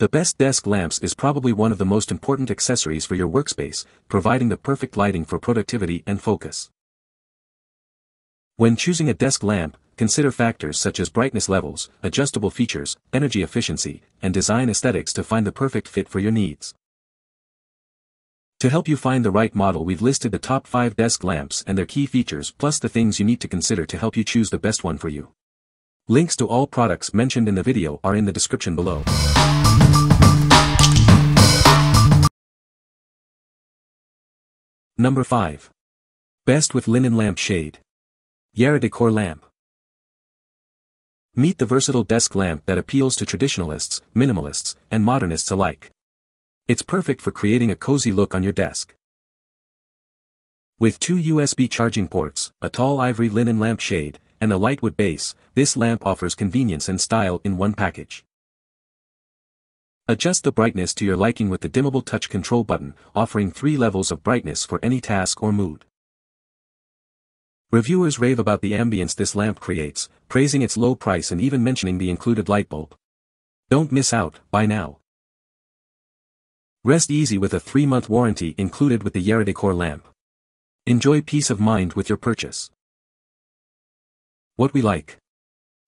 The best desk lamps is probably one of the most important accessories for your workspace, providing the perfect lighting for productivity and focus. When choosing a desk lamp, consider factors such as brightness levels, adjustable features, energy efficiency, and design aesthetics to find the perfect fit for your needs. To help you find the right model, we've listed the top 5 desk lamps and their key features, plus the things you need to consider to help you choose the best one for you. Links to all products mentioned in the video are in the description below. Number 5. Best with Linen Lamp Shade. Yarra-Décor Lamp. Meet the versatile desk lamp that appeals to traditionalists, minimalists, and modernists alike. It's perfect for creating a cozy look on your desk. With 2 USB charging ports, a tall ivory linen lamp shade, and a light wood base, this lamp offers convenience and style in one package. Adjust the brightness to your liking with the dimmable touch control button, offering 3 levels of brightness for any task or mood. Reviewers rave about the ambience this lamp creates, praising its low price and even mentioning the included light bulb. Don't miss out, buy now. Rest easy with a 3-month warranty included with the Yarra-Décor lamp. Enjoy peace of mind with your purchase. What we like.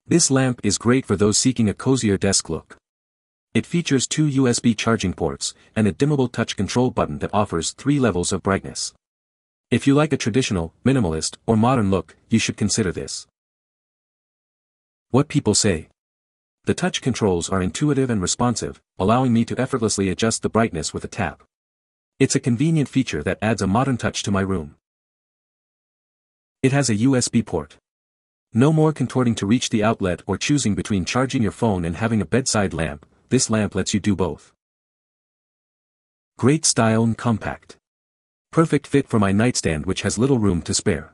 This lamp is great for those seeking a cozier desk look. It features 2 USB charging ports, and a dimmable touch control button that offers 3 levels of brightness. If you like a traditional, minimalist, or modern look, you should consider this. What people say. The touch controls are intuitive and responsive, allowing me to effortlessly adjust the brightness with a tap. It's a convenient feature that adds a modern touch to my room. It has a USB port. No more contorting to reach the outlet or choosing between charging your phone and having a bedside lamp. This lamp lets you do both. Great style and compact. Perfect fit for my nightstand, which has little room to spare.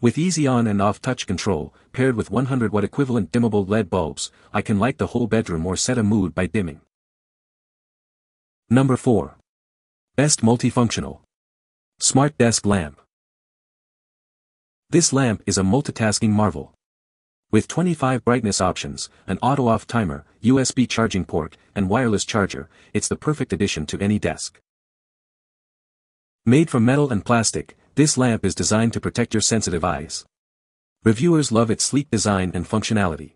With easy on and off touch control, paired with 100-watt equivalent dimmable LED bulbs, I can light the whole bedroom or set a mood by dimming. Number 4. Best Multifunctional Smart Desk Lamp. This lamp is a multitasking marvel. With 25 brightness options, an auto-off timer, USB charging port, and wireless charger, it's the perfect addition to any desk. Made from metal and plastic, this lamp is designed to protect your sensitive eyes. Reviewers love its sleek design and functionality.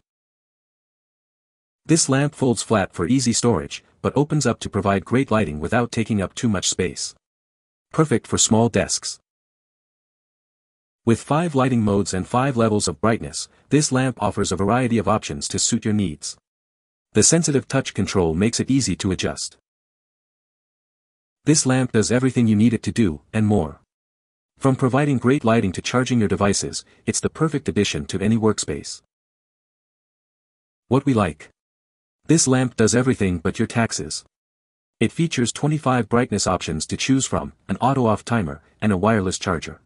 This lamp folds flat for easy storage, but opens up to provide great lighting without taking up too much space. Perfect for small desks. With 5 lighting modes and 5 levels of brightness, this lamp offers a variety of options to suit your needs. The sensitive touch control makes it easy to adjust. This lamp does everything you need it to do, and more. From providing great lighting to charging your devices, it's the perfect addition to any workspace. What we like. This lamp does everything but your taxes. It features 25 brightness options to choose from, an auto-off timer, and a wireless charger.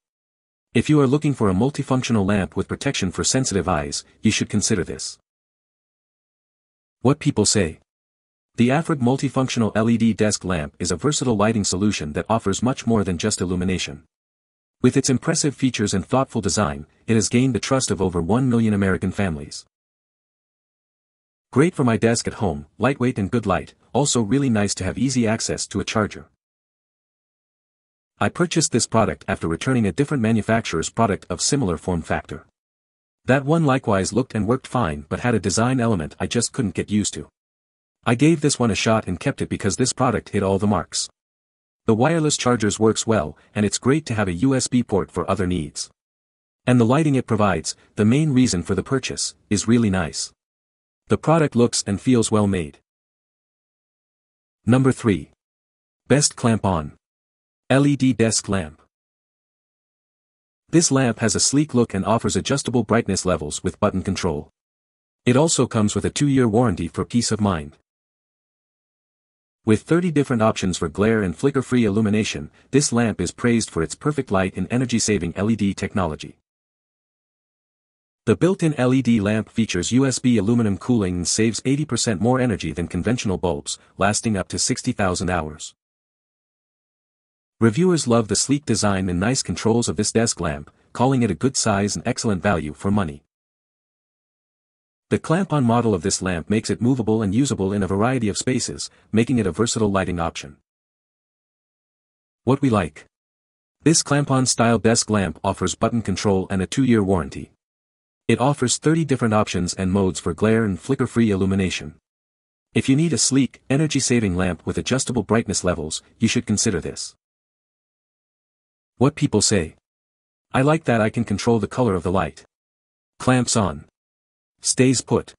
If you are looking for a multifunctional lamp with protection for sensitive eyes, you should consider this. What people say. The Afric multifunctional LED desk lamp is a versatile lighting solution that offers much more than just illumination. With its impressive features and thoughtful design, it has gained the trust of over 1 million American families. Great for my desk at home, lightweight and good light, also really nice to have easy access to a charger. I purchased this product after returning a different manufacturer's product of similar form factor. That one likewise looked and worked fine but had a design element I just couldn't get used to. I gave this one a shot and kept it because this product hit all the marks. The wireless chargers works well, and it's great to have a USB port for other needs. And the lighting it provides, the main reason for the purchase, is really nice. The product looks and feels well made. Number 3. Best Clamp On LED Desk Lamp. This lamp has a sleek look and offers adjustable brightness levels with button control. It also comes with a 2-year warranty for peace of mind. With 30 different options for glare and flicker-free illumination, this lamp is praised for its perfect light and energy-saving LED technology. The built-in LED lamp features USB aluminum cooling and saves 80% more energy than conventional bulbs, lasting up to 60,000 hours. Reviewers love the sleek design and nice controls of this desk lamp, calling it a good size and excellent value for money. The clamp-on model of this lamp makes it movable and usable in a variety of spaces, making it a versatile lighting option. What we like. This clamp-on style desk lamp offers button control and a 2-year warranty. It offers 30 different options and modes for glare and flicker-free illumination. If you need a sleek, energy-saving lamp with adjustable brightness levels, you should consider this. What people say. I like that I can control the color of the light. Clamps on. Stays put.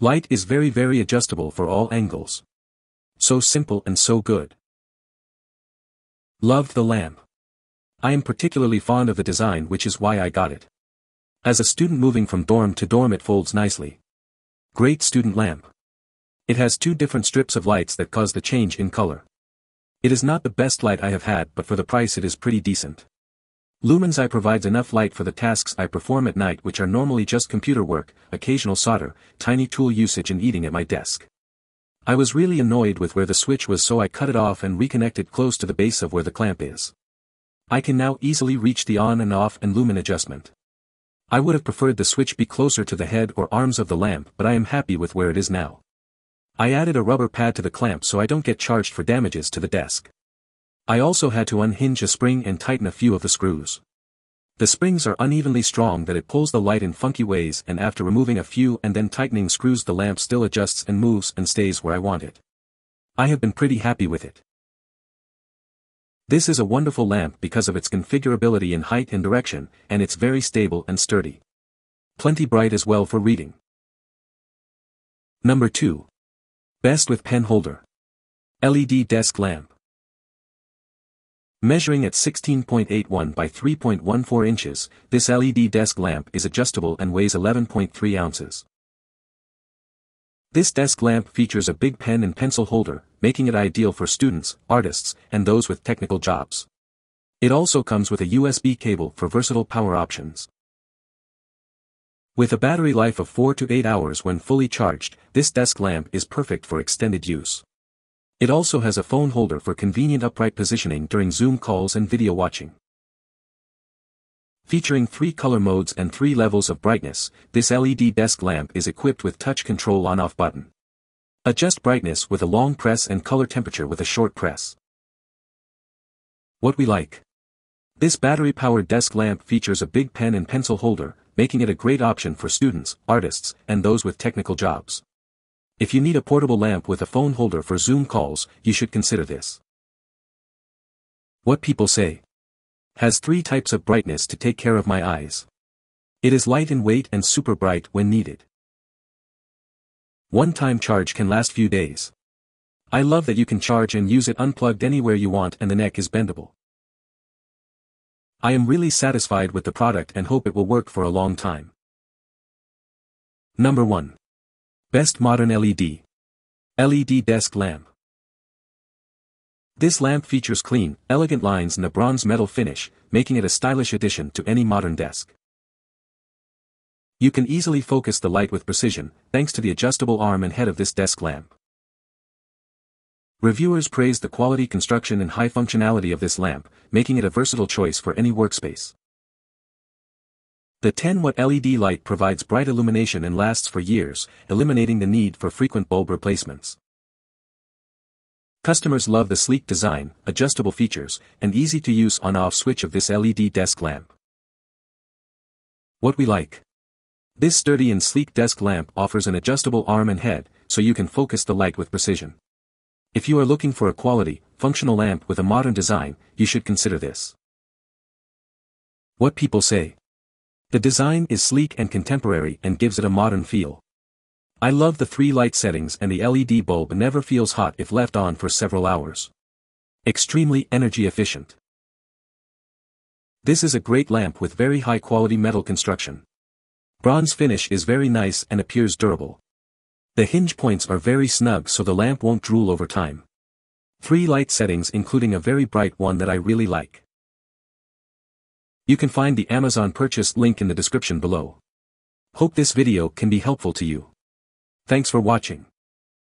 Light is very, very adjustable for all angles. So simple and so good. Loved the lamp. I am particularly fond of the design, which is why I got it. As a student moving from dorm to dorm, it folds nicely. Great student lamp. It has 2 different strips of lights that cause the change in color. It is not the best light I have had, but for the price it is pretty decent. Lumens I provides enough light for the tasks I perform at night, which are normally just computer work, occasional solder, tiny tool usage and eating at my desk. I was really annoyed with where the switch was, so I cut it off and reconnected close to the base of where the clamp is. I can now easily reach the on and off and lumen adjustment. I would have preferred the switch be closer to the head or arms of the lamp, but I am happy with where it is now. I added a rubber pad to the clamp so I don't get charged for damages to the desk. I also had to unhinge a spring and tighten a few of the screws. The springs are unevenly strong that it pulls the light in funky ways, and after removing a few and then tightening screws, the lamp still adjusts and moves and stays where I want it. I have been pretty happy with it. This is a wonderful lamp because of its configurability in height and direction, and it's very stable and sturdy. Plenty bright as well for reading. Number 2. Best with pen holder. LED desk lamp. Measuring at 16.81 by 3.14 inches, this LED desk lamp is adjustable and weighs 11.3 ounces. This desk lamp features a big pen and pencil holder, making it ideal for students, artists, and those with technical jobs. It also comes with a USB cable for versatile power options. With a battery life of 4 to 8 hours when fully charged, this desk lamp is perfect for extended use. It also has a phone holder for convenient upright positioning during Zoom calls and video watching. Featuring 3 color modes and 3 levels of brightness, this LED desk lamp is equipped with touch control on-off button. Adjust brightness with a long press and color temperature with a short press. What we like. This battery-powered desk lamp features a big pen and pencil holder, making it a great option for students, artists, and those with technical jobs. If you need a portable lamp with a phone holder for Zoom calls, you should consider this. What people say. Has 3 types of brightness to take care of my eyes. It is light in weight and super bright when needed. One-time charge can last few days. I love that you can charge and use it unplugged anywhere you want, and the neck is bendable. I am really satisfied with the product and hope it will work for a long time. Number 1. Best modern LED. LED desk lamp. This lamp features clean, elegant lines and a bronze metal finish, making it a stylish addition to any modern desk. You can easily focus the light with precision, thanks to the adjustable arm and head of this desk lamp. Reviewers praise the quality, construction and high functionality of this lamp, making it a versatile choice for any workspace. The 10-watt LED light provides bright illumination and lasts for years, eliminating the need for frequent bulb replacements. Customers love the sleek design, adjustable features, and easy-to-use on-off switch of this LED desk lamp. What we like. This sturdy and sleek desk lamp offers an adjustable arm and head, so you can focus the light with precision. If you are looking for a quality, functional lamp with a modern design, you should consider this. What people say. The design is sleek and contemporary and gives it a modern feel. I love the 3 light settings, and the LED bulb never feels hot if left on for several hours. Extremely energy efficient. This is a great lamp with very high quality metal construction. Bronze finish is very nice and appears durable. The hinge points are very snug, so the lamp won't drool over time. 3 light settings, including a very bright one that I really like. You can find the Amazon purchase link in the description below. Hope this video can be helpful to you. Thanks for watching.